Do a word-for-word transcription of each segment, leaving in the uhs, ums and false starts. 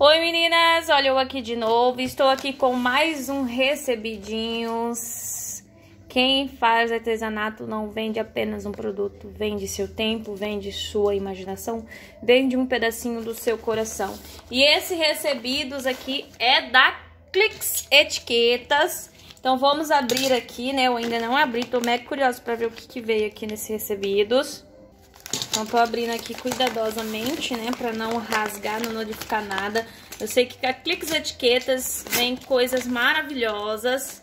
Oi meninas, olha eu aqui de novo, estou aqui com mais um Recebidinhos. Quem faz artesanato não vende apenas um produto, vende seu tempo, vende sua imaginação, vende um pedacinho do seu coração. E esse Recebidos aqui é da Click Etiquetas. Então vamos abrir aqui, né, eu ainda não abri, tô mega curiosa para ver o que, que veio aqui nesse Recebidos. Então, tô abrindo aqui cuidadosamente, né, pra não rasgar, não notificar nada. Eu sei que com Click Etiquetas vem coisas maravilhosas.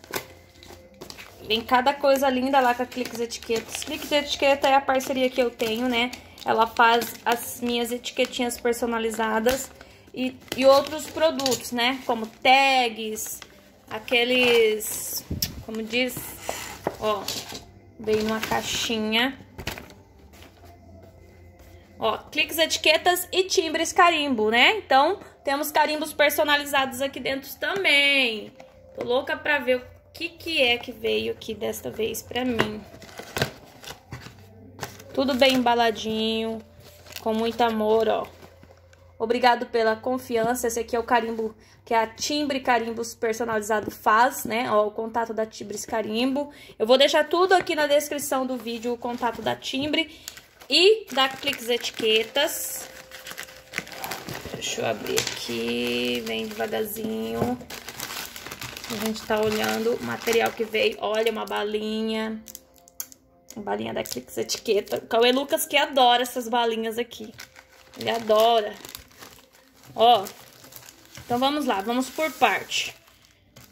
Vem cada coisa linda lá com a Click Etiquetas. Click Etiqueta é a parceria que eu tenho, né? Ela faz as minhas etiquetinhas personalizadas e, e outros produtos, né? Como tags, aqueles... Como diz? Ó, veio uma caixinha... Ó, Click Etiquetas e Timbri Carimbos, né? Então, temos carimbos personalizados aqui dentro também. Tô louca pra ver o que que é que veio aqui desta vez pra mim. Tudo bem embaladinho, com muito amor, ó. Obrigado pela confiança. Esse aqui é o carimbo que a Timbri Carimbos personalizado faz, né? Ó, o contato da Timbri Carimbo. Eu vou deixar tudo aqui na descrição do vídeo, o contato da Timbri e da Click Etiquetas. Deixa eu abrir aqui, vem devagarzinho. A gente tá olhando o material que veio. Olha, uma balinha. Uma balinha da Click Etiqueta. O Cauê Lucas que adora essas balinhas aqui. Ele adora. Ó. Então vamos lá, vamos por parte.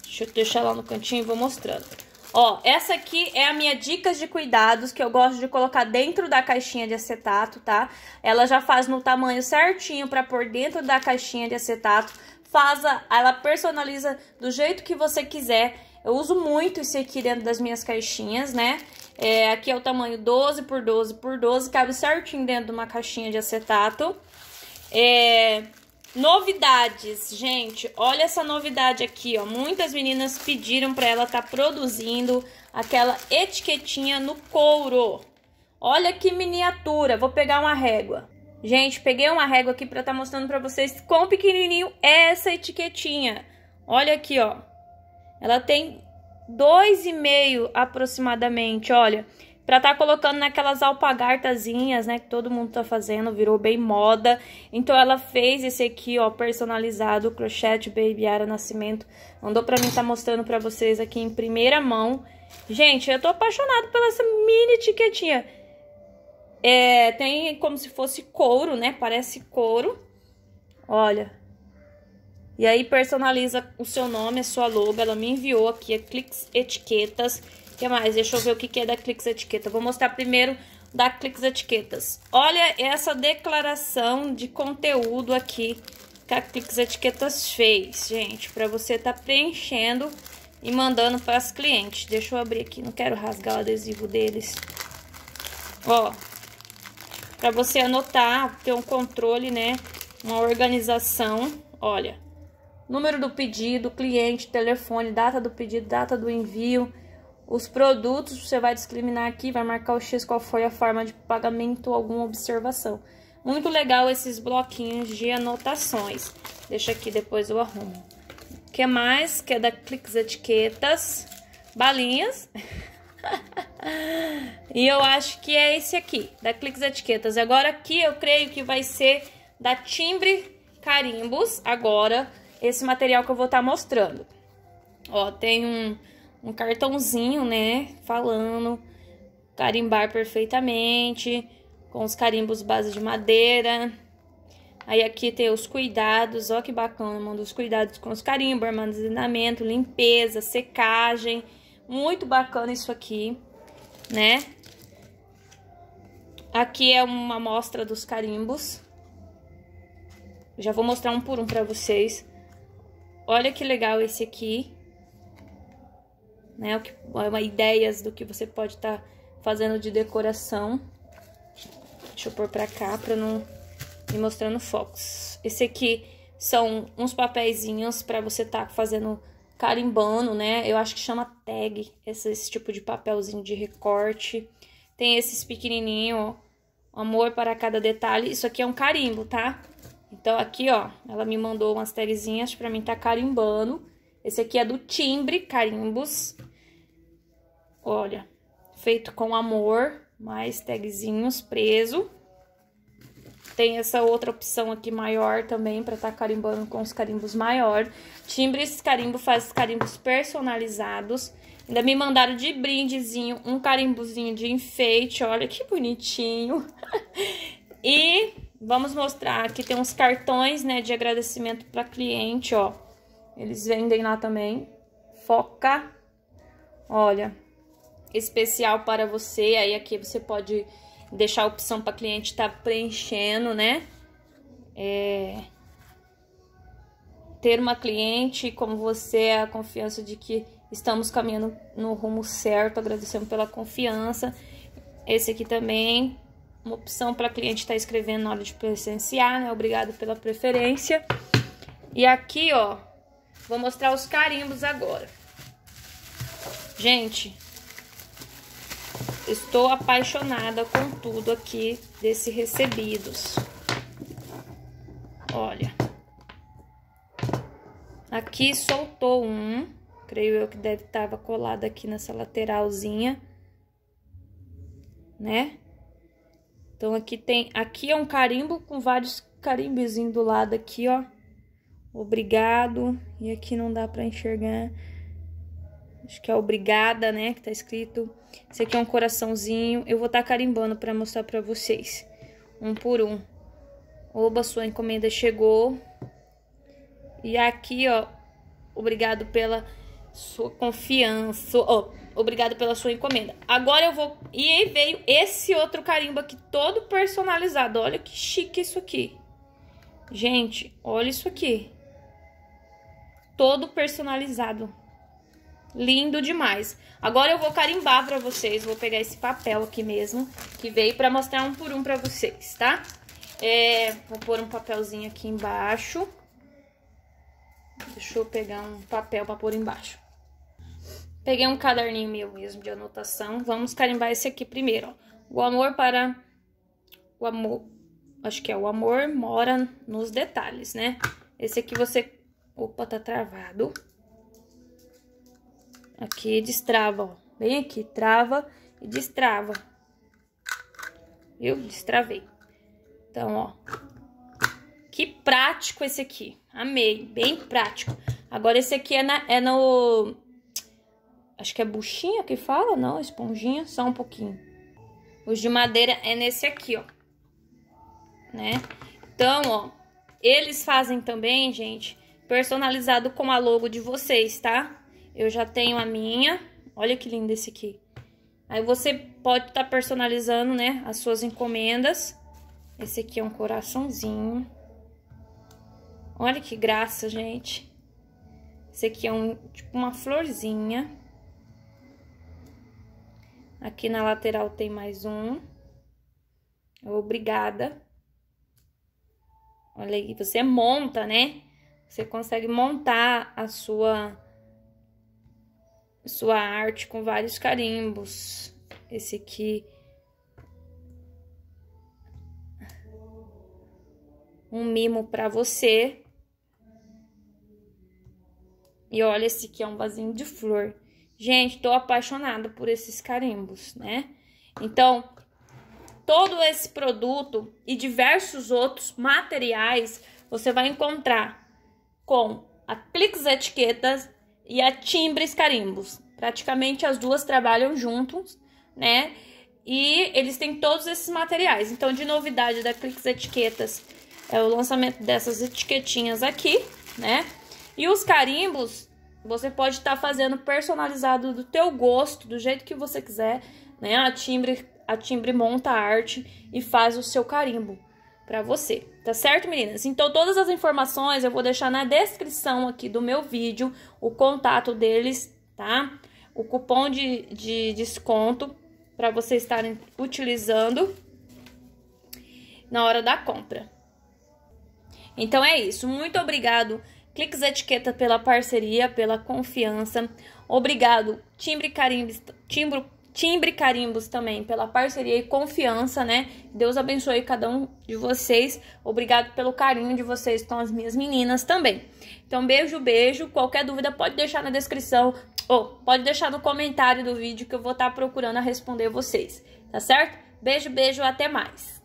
Deixa eu deixar lá no cantinho e vou mostrando. Ó, essa aqui é a minha dicas de cuidados, que eu gosto de colocar dentro da caixinha de acetato, tá? Ela já faz no tamanho certinho pra pôr dentro da caixinha de acetato. Faz a, ela personaliza do jeito que você quiser. Eu uso muito isso aqui dentro das minhas caixinhas, né? É, aqui é o tamanho doze por doze por doze, cabe certinho dentro de uma caixinha de acetato. É... Novidades, gente, olha essa novidade aqui, ó, muitas meninas pediram pra ela tá produzindo aquela etiquetinha no couro. Olha que miniatura, vou pegar uma régua. Gente, peguei uma régua aqui pra tá mostrando pra vocês quão pequenininho é essa etiquetinha. Olha aqui, ó, ela tem dois e meio aproximadamente, olha, pra tá colocando naquelas alpagartazinhas, né, que todo mundo tá fazendo, virou bem moda. Então ela fez esse aqui, ó, personalizado, crochê de Babyara Nascimento. Mandou pra mim, tá mostrando pra vocês aqui em primeira mão. Gente, eu tô apaixonada pela essa mini etiquetinha. É, tem como se fosse couro, né, parece couro. Olha. E aí personaliza o seu nome, a sua logo. Ela me enviou aqui, é Click Etiquetas. O que mais? Deixa eu ver o que é da Click Etiqueta. Vou mostrar primeiro da Click Etiquetas. Olha essa declaração de conteúdo aqui que a Click Etiquetas fez, gente, para você tá preenchendo e mandando para as clientes. Deixa eu abrir aqui, não quero rasgar o adesivo deles. Ó, para você anotar, ter um controle, né? Uma organização. Olha, número do pedido, cliente, telefone, data do pedido, data do envio. Os produtos, você vai discriminar aqui, vai marcar o X qual foi a forma de pagamento ou alguma observação. Muito legal esses bloquinhos de anotações. Deixa aqui, depois eu arrumo. O que mais? Que é da Click Etiquetas. Balinhas. E eu acho que é esse aqui, da Click Etiquetas. Agora aqui eu creio que vai ser da Timbri Carimbos. Agora, esse material que eu vou estar mostrando. Ó, tem um... Um cartãozinho, né, falando, carimbar perfeitamente, com os carimbos base de madeira. Aí aqui tem os cuidados, ó que bacana, manda os cuidados com os carimbos, armazenamento, limpeza, secagem. Muito bacana isso aqui, né? Aqui é uma amostra dos carimbos. Já vou mostrar um por um pra vocês. Olha que legal esse aqui. Né, uma, ideias do que você pode estar tá fazendo de decoração. Deixa eu pôr pra cá pra não me mostrar no foco. Esse aqui são uns papeizinhos pra você estar tá fazendo carimbando, né? Eu acho que chama tag, esse, esse tipo de papelzinho de recorte. Tem esses pequenininhos, ó. Amor para cada detalhe. Isso aqui é um carimbo, tá? Então, aqui, ó, ela me mandou umas tagzinhas pra mim tá carimbando. Esse aqui é do Timbri Carimbos. Olha, feito com amor, mais tagzinhos preso. Tem essa outra opção aqui maior também, pra tá carimbando com os carimbos maiores. Timbri, esse carimbo faz carimbos personalizados. Ainda me mandaram de brindezinho um carimbozinho de enfeite, olha que bonitinho. E vamos mostrar, aqui tem uns cartões, né, de agradecimento pra cliente, ó. Eles vendem lá também. Foca, olha, especial para você, aí aqui você pode... deixar a opção para cliente estar tá preenchendo, né? É... Ter uma cliente como você, a confiança de que estamos caminhando no rumo certo, agradecendo pela confiança. Esse aqui também, uma opção para cliente estar tá escrevendo na hora de presenciar, né? Obrigado pela preferência. E aqui, ó, vou mostrar os carimbos agora. Gente... estou apaixonada com tudo aqui desse recebidos. Olha. Aqui soltou um. Creio eu que deve estar colado aqui nessa lateralzinha. Né? Então, aqui tem... aqui é um carimbo com vários carimbezinhos do lado aqui, ó. Obrigado. E aqui não dá pra enxergar... acho que é obrigada, né, que tá escrito. Esse aqui é um coraçãozinho. Eu vou tá carimbando pra mostrar pra vocês. Um por um. Oba, sua encomenda chegou. E aqui, ó. Obrigado pela sua confiança. Ó, obrigado pela sua encomenda. Agora eu vou... e aí veio esse outro carimbo aqui, todo personalizado. Olha que chique isso aqui. Gente, olha isso aqui. Todo personalizado. Lindo demais. Agora eu vou carimbar pra vocês. Vou pegar esse papel aqui mesmo, que veio pra mostrar um por um pra vocês, tá? É, vou pôr um papelzinho aqui embaixo. Deixa eu pegar um papel pra pôr embaixo. Peguei um caderninho meu mesmo de anotação. Vamos carimbar esse aqui primeiro, ó. O amor para... o amor... acho que é o amor mora nos detalhes, né? Esse aqui você... opa, tá travado. Aqui destrava, ó. Bem aqui, trava e destrava. Eu destravei. Então, ó. Que prático esse aqui. Amei, bem prático. Agora esse aqui é, na, é no... acho que é buchinha que fala, não? Esponjinha, só um pouquinho. Os de madeira é nesse aqui, ó. Né? Então, ó. Eles fazem também, gente, personalizado com a logo de vocês, tá? Eu já tenho a minha. Olha que lindo esse aqui. Aí você pode estar tá personalizando, né, as suas encomendas. Esse aqui é um coraçãozinho. Olha que graça, gente. Esse aqui é um tipo uma florzinha. Aqui na lateral tem mais um. Obrigada. Olha aí, você monta, né? Você consegue montar a sua... sua arte com vários carimbos. Esse aqui. Um mimo pra você. E olha, esse aqui é um vasinho de flor. Gente, tô apaixonada por esses carimbos, né? Então, todo esse produto e diversos outros materiais você vai encontrar com a Click Etiquetas e a Timbri Carimbos. Praticamente as duas trabalham juntos, né? E eles têm todos esses materiais. Então, de novidade da Click Etiquetas, é o lançamento dessas etiquetinhas aqui, né? E os carimbos, você pode estar tá fazendo personalizado do teu gosto, do jeito que você quiser, né? A Timbri, a Timbri monta a arte e faz o seu carimbo pra você, tá certo, meninas? Então, todas as informações eu vou deixar na descrição aqui do meu vídeo, o contato deles, tá? O cupom de, de desconto pra vocês estarem utilizando na hora da compra. Então, é isso. Muito obrigado, Click Etiqueta, pela parceria, pela confiança. Obrigado, Timbri Carimbos, Timbri Timbri Carimbos também, pela parceria e confiança, né? Deus abençoe cada um de vocês. Obrigado pelo carinho de vocês, estão as minhas meninas também. Então, beijo, beijo. Qualquer dúvida pode deixar na descrição ou pode deixar no comentário do vídeo que eu vou estar procurando responder vocês, tá certo? Beijo, beijo, até mais.